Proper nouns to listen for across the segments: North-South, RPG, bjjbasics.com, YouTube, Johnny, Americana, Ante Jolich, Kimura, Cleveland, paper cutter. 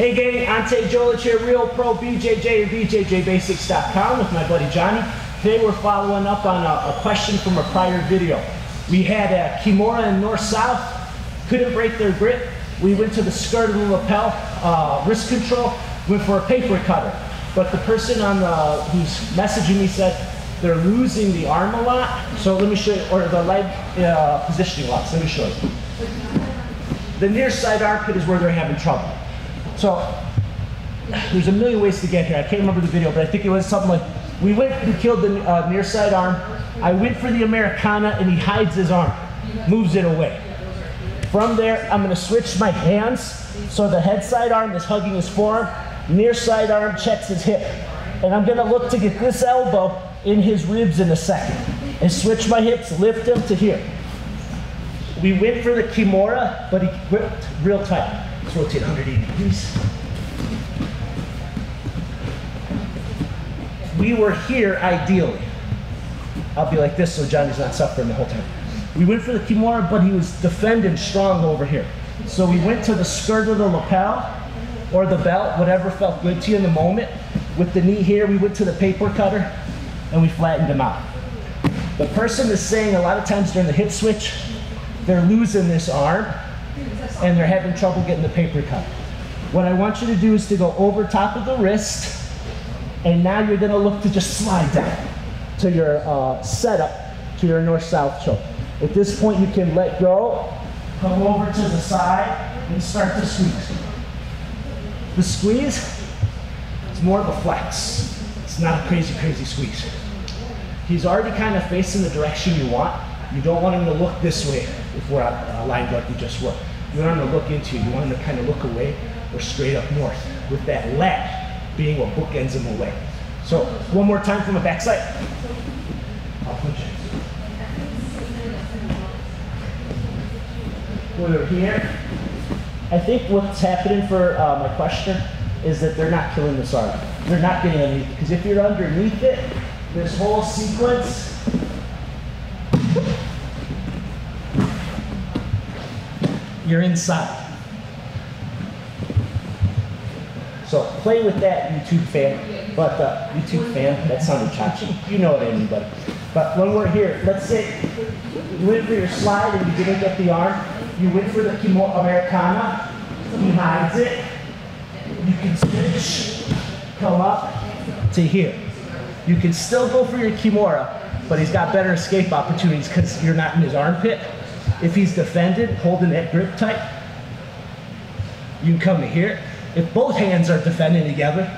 Hey gang, Ante Jolich here, Real Pro BJJ and bjjbasics.com with my buddy Johnny. Today we're following up on a question from a prior video. We had Kimura and North-South, couldn't break their grip. We went to the skirt and lapel, wrist control, went for a paper cutter. But the person on who's messaging me said they're losing the arm a lot, so let me show you, or the leg positioning locks, let me show you. The near side armpit is where they're having trouble. So there's a million ways to get here. I can't remember the video, but I think it was something like, we went and killed the near side arm. I went for the Americana and he hides his arm, moves it away. From there, I'm gonna switch my hands. So the head side arm is hugging his forearm, near side arm checks his hip. And I'm gonna look to get this elbow in his ribs in a second. And switch my hips, lift him to here. We went for the Kimura, but he gripped real tight. Let's rotate 180 degrees. We were here ideally. I'll be like this so Johnny's not suffering the whole time. We went for the Kimura, but he was defending strong over here. So we went to the skirt or the lapel or the belt, whatever felt good to you in the moment. With the knee here, we went to the paper cutter and we flattened him out. The person is saying a lot of times during the hip switch, they're losing this arm and they're having trouble getting the paper cut. What I want you to do is to go over top of the wrist, and now you're gonna look to just slide down to your setup, to your north-south choke. At this point, you can let go, come over to the side, and start to squeeze. The squeeze, it's more of a flex. It's not a crazy, crazy squeeze. He's already kind of facing the direction you want. You don't want him to look this way if we're aligned like we just were. You want him to look into you. You want him to kind of look away or straight up north with that lat being what bookends him away. So one more time from the backside. I'll punch it. We're here. I think what's happening for my questioner is that they're not killing this arm. They're not getting underneath it. Because if you're underneath it, this whole sequence, you're inside. So play with that, YouTube fan. But YouTube fan, that sounded chachi. You know what I mean, buddy. But when we're here, let's say you went for your slide and you didn't get the arm. You went for the Americana. He hides it. You can switch, come up to here. You can still go for your Kimura, but he's got better escape opportunities because you're not in his armpit. If he's defended, holding that grip tight, you can come to here. If both hands are defending together,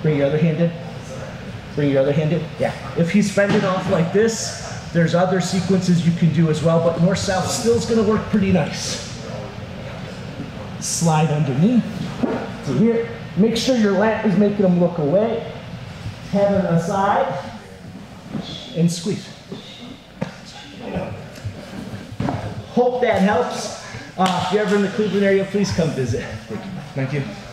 bring your other hand in. Bring your other hand in. Yeah. If he's fending off like this, there's other sequences you can do as well, but north-south still is going to work pretty nice. Slide underneath to here. Make sure your lat is making him look away. Head on the side and squeeze. Hope that helps. If you're ever in the Cleveland area, please come visit. Thank you.